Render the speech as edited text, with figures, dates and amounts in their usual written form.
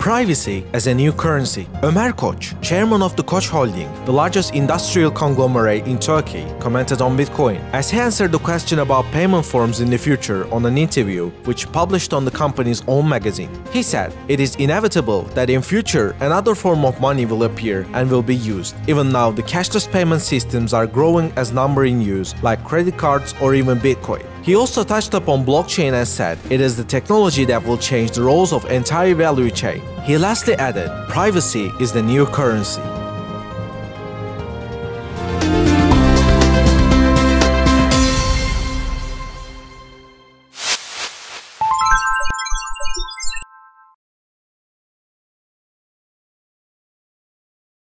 Privacy as a new currency. Ömer Koç, chairman of the Koç Holding, the largest industrial conglomerate in Turkey, commented on Bitcoin. As he answered the question about payment forms in the future on an interview which published on the company's own magazine, he said, "It is inevitable that in future another form of money will appear and will be used. Even now, the cashless payment systems are growing as number in use, like credit cards or even Bitcoin." He also touched upon blockchain and said, "It is the technology that will change the roles of entire value chain." He lastly added, "Privacy is the new currency."